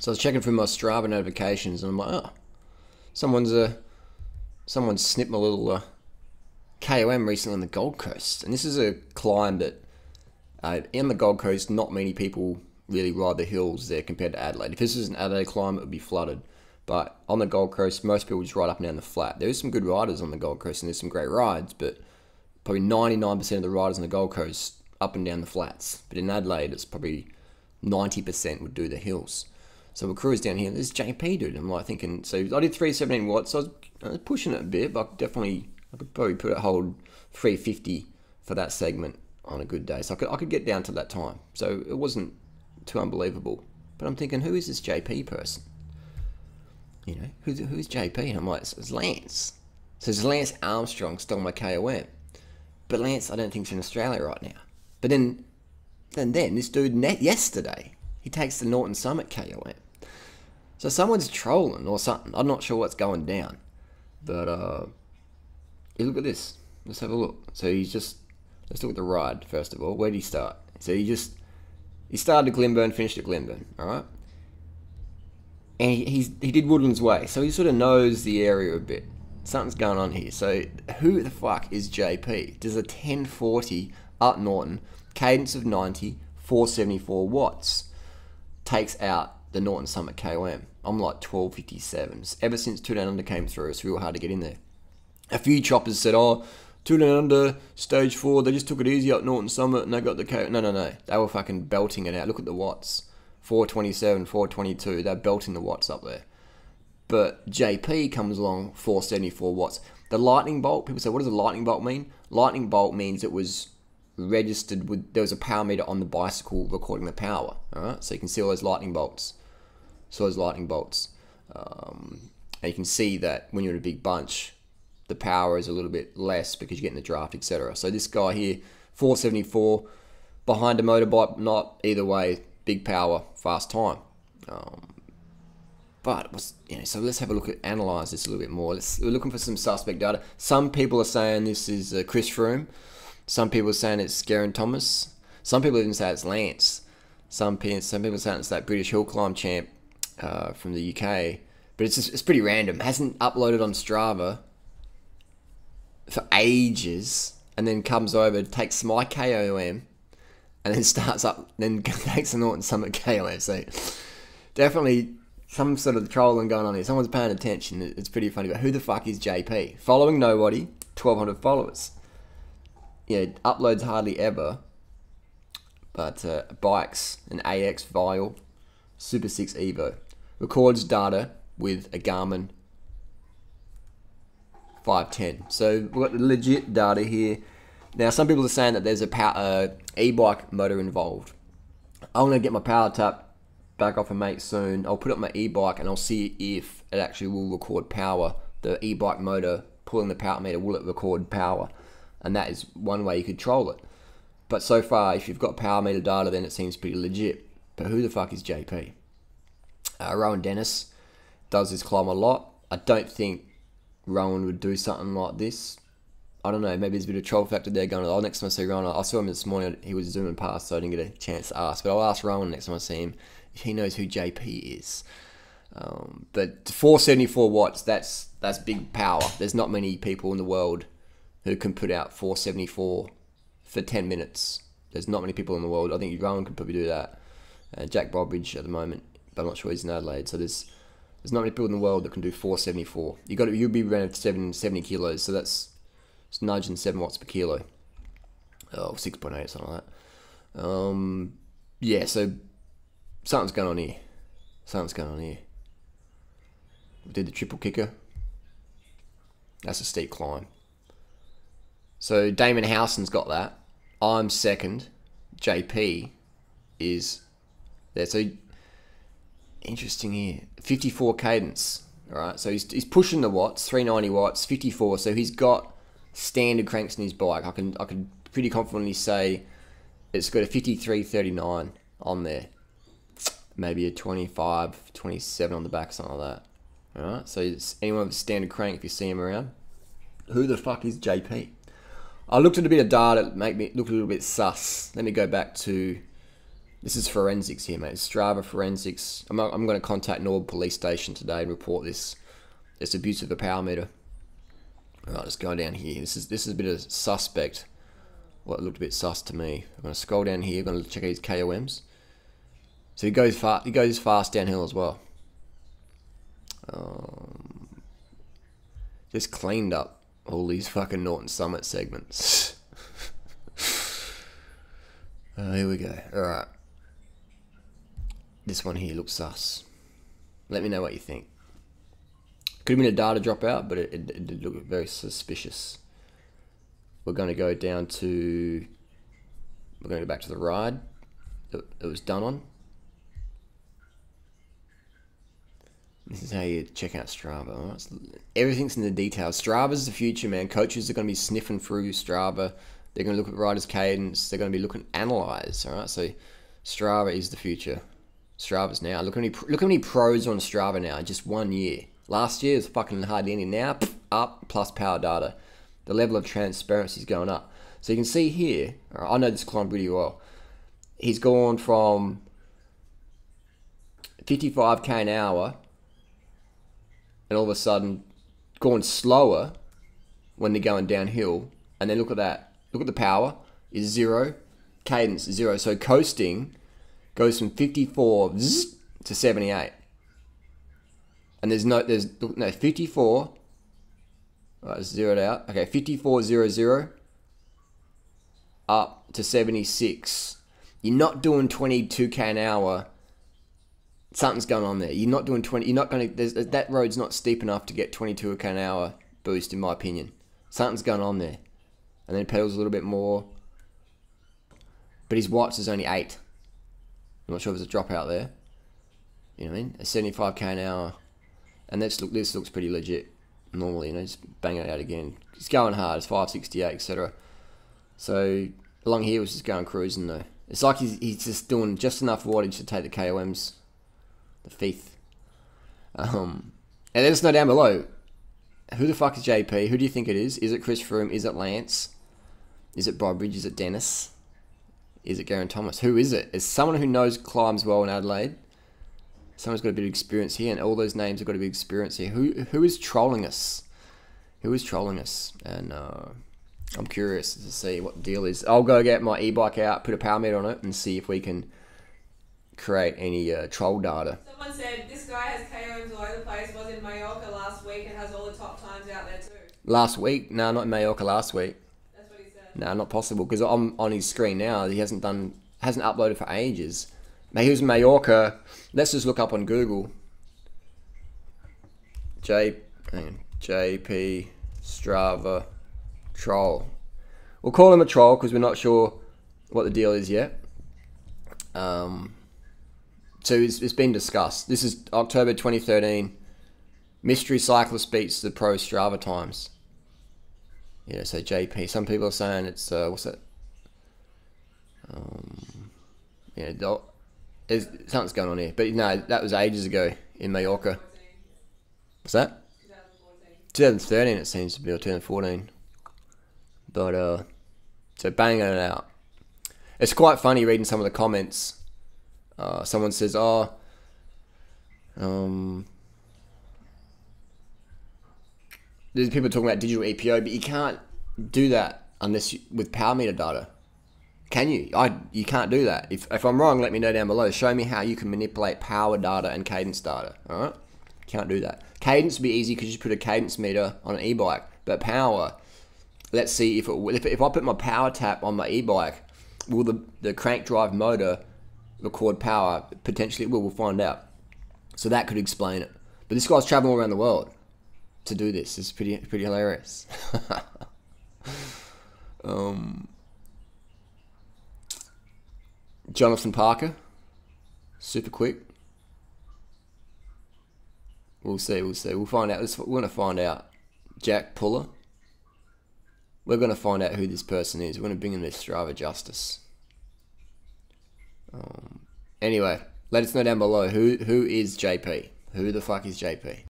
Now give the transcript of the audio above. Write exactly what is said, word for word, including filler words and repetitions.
So I was checking through my Strava notifications, and I'm like, oh, someone's uh, someone's snipped my little uh, K O M recently on the Gold Coast. And this is a climb that, uh, in the Gold Coast, not many people really ride the hills there compared to Adelaide. If this was an Adelaide climb, it would be flooded. But on the Gold Coast, most people just ride up and down the flat. There is some good riders on the Gold Coast, and there's some great rides, but probably ninety-nine percent of the riders on the Gold Coast up and down the flats. But in Adelaide, it's probably ninety percent would do the hills. So we'll cruise down here, and this J P dude. I'm like thinking, so I did three seventeen watts, so I was, I was pushing it a bit, but I could definitely, I could probably put a hold three fifty for that segment on a good day. So I could, I could get down to that time. So it wasn't too unbelievable. But I'm thinking, who is this J P person? You know, who's, who's J P? And I'm like, it's Lance. So it's Lance Armstrong stole my K O M. But Lance, I don't think, is in Australia right now. But then, then, then this dude net yesterday, he takes the Norton Summit K O M. So someone's trolling or something. I'm not sure what's going down. But, uh, yeah, look at this. Let's have a look. So he's just, let's look at the ride, first of all. Where did he start? So he just, he started at Glenburn, finished at Glenburn, all right? And he, he's, he did Woodlands Way, so he sort of knows the area a bit. Something's going on here. So who the fuck is J P? Does a ten forty up Norton, cadence of ninety, four seventy-four watts, takes out the Norton Summit K O M. I'm like twelve fifty-sevens. Ever since Tour Down Under came through, it's real hard to get in there. A few choppers said, oh, Tour Down Under, stage four, they just took it easy up Norton Summit and they got the K O M. No, no, no. They were fucking belting it out. Look at the watts. four twenty-seven, four twenty-two. They're belting the watts up there. But J P comes along, four seventy-four watts. The lightning bolt, people say, what does a lightning bolt mean? Lightning bolt means it was registered with, there was a power meter on the bicycle recording the power. All right, so you can see all those lightning bolts. So those lightning bolts. Um, and you can see that when you're in a big bunch, the power is a little bit less because you're getting the draft, et cetera. So this guy here, four seventy-four, behind a motorbike, not either way, big power, fast time. Um, But, what's, you know, so let's have a look at, analyze this a little bit more. Let's, we're looking for some suspect data. Some people are saying this is uh, Chris Froome. Some people are saying it's Geraint Thomas. Some people even say it's Lance. Some, some people are saying it's that British hill climb champ uh, from the U K. But it's, just, it's pretty random. It hasn't uploaded on Strava for ages. And then comes over, takes my K O M. And then starts up, then takes the Norton Summit K O M. So, definitely some sort of trolling going on here. Someone's paying attention. It's pretty funny. But who the fuck is J P? Following nobody, twelve hundred followers. Yeah, uploads hardly ever. But uh, bikes, an A X Vial Super Six Evo. Records data with a Garmin five ten. So we've got the legit data here. Now, some people are saying that there's a power, uh, e-bike motor involved. I'm going to get my power tap back off a mate soon. I'll put up my e-bike and I'll see if it actually will record power. The e-bike motor pulling the power meter, will it record power? And that is one way you could troll it. But so far, if you've got power meter data, then it seems pretty legit. But who the fuck is J P? Uh, Rohan Dennis does this climb a lot. I don't think Rohan would do something like this. I don't know, maybe there's a bit of troll factor there going on. Oh, next time I see Rohan, I saw him this morning, he was zooming past, so I didn't get a chance to ask. But I'll ask Rohan next time I see him. He knows who J P is. Um, but four seventy-four watts, that's that's big power. There's not many people in the world who can put out four seventy-four for ten minutes. There's not many people in the world. I think Rowan could probably do that. Uh, Jack Bobridge at the moment, but I'm not sure he's in Adelaide. So there's there's not many people in the world that can do four seventy-four. You got to, you'll be around seven seventy kilos, so that's it's nudging seven watts per kilo. Oh, six point eight, something like that. Um, yeah, so something's going on here. Something's going on here. We did the triple kicker. That's a steep climb. So Damon Howson's got that. I'm second. J P is there. So interesting here. fifty-four cadence. All right. So he's, he's pushing the watts. three ninety watts. fifty-four. So he's got standard cranks in his bike. I can I can pretty confidently say it's got a fifty-three thirty-nine on there. Maybe a twenty-five, twenty-seven on the back, something like that. All right, so it's anyone with a standard crank if you see him around. Who the fuck is J P? I looked at a bit of data, make me look a little bit sus. Let me go back to This is forensics here, mate. Strava forensics. I'm, I'm going to contact Nord Police Station today and report this. It's abuse of a power meter. I'll just go down here. This is this is a bit of suspect. Well, it looked a bit sus to me. I'm going to scroll down here. I'm going to check out his K O Ms. So he goes fast. He goes fast downhill as well. Um, just cleaned up all these fucking Norton Summit segments. uh, here we go. All right. This one here looks sus. Let me know what you think. Could have been a data dropout, but it, it, it did look very suspicious. We're going to go down to... We're going to go back to the ride that it was done on. This is how you check out Strava. Right? Everything's in the details. Strava's the future, man. Coaches are going to be sniffing through Strava. They're going to look at riders' cadence. They're going to be looking analyze. All right, so Strava is the future. Strava's now. Look how many, look how many pros on Strava now. Just one year. Last year was fucking hardly any. Now up plus power data. The level of transparency is going up. So you can see here. Right, I know this climb pretty well. He's gone from fifty-five k an hour. And all of a sudden, going slower when they're going downhill. And then look at that. Look at the power is zero. Cadence is zero. So coasting goes from fifty-four to seventy-eight. And there's no, there's no fifty-four. All right, zeroed out. Okay, fifty-four, zero, zero. Up to seventy-six. You're not doing twenty-two k an hour. Something's going on there. You're not doing twenty. You're not going to. That road's not steep enough to get twenty-two k an hour boost, in my opinion. Something's going on there. And then pedals a little bit more. But his watts is only eight. I'm not sure if there's a dropout there. You know what I mean? A seventy-five k an hour. And that's look. This looks pretty legit. Normally, you know, just bang it out again. It's going hard. It's five sixty-eight, et cetera. So along here, was just going cruising though. It's like he's he's just doing just enough wattage to take the K O Ms. The fifth. Um, and let us know down below. Who the fuck is J P? Who do you think it is? Is it Chris Froome? Is it Lance? Is it Bobridge? Is it Dennis? Is it Geraint Thomas? Who is it? Is someone who knows climbs well in Adelaide? Someone's got a bit of experience here, and all those names have got a bit of experience here. Who who is trolling us? Who is trolling us? And uh, I'm curious to see what the deal is. I'll go get my e-bike out, put a power meter on it, and see if we can create any uh, troll data. Someone said this guy has K O Ms all over the place, was in Mallorca last week and has all the top times out there too. Last week? No, nah, not in Mallorca last week. That's what he said. No, nah, not possible, because I'm on his screen now. He hasn't done, hasn't uploaded for ages. Now he was in Mallorca. Let's just look up on Google. J, hang on, J P Strava troll. We'll call him a troll because we're not sure what the deal is yet. Um. So it's, it's been discussed. This is October twenty thirteen. Mystery cyclist beats the pro Strava times. Yeah, so J P. Some people are saying it's uh, what's that? Um, yeah, there's something's going on here. But no, that was ages ago in Mallorca. What's that? twenty thirteen. It seems to be or twenty fourteen. But uh, so banging it out. It's quite funny reading some of the comments. Uh, someone says, oh, um, there's people talking about digital E P O, but you can't do that unless you, with power meter data. Can you? I, you can't do that. If, if I'm wrong, let me know down below. Show me how you can manipulate power data and cadence data, all right? Can't do that. Cadence would be easy because you just put a cadence meter on an e-bike, but power, let's see, if, it, if, if I put my power tap on my e-bike, will the, the crank drive motor record power? Potentially it will, we'll find out. So that could explain it. But this guy's traveling all around the world to do this. It's pretty pretty hilarious. um, Jonathan Parker, super quick. We'll see, we'll see. We'll find out. Let's, we're going to find out. Jack Puller. We're going to find out who this person is. We're going to bring in this Strava justice. Um, anyway, let us know down below who who is J P. Who the fuck is J P?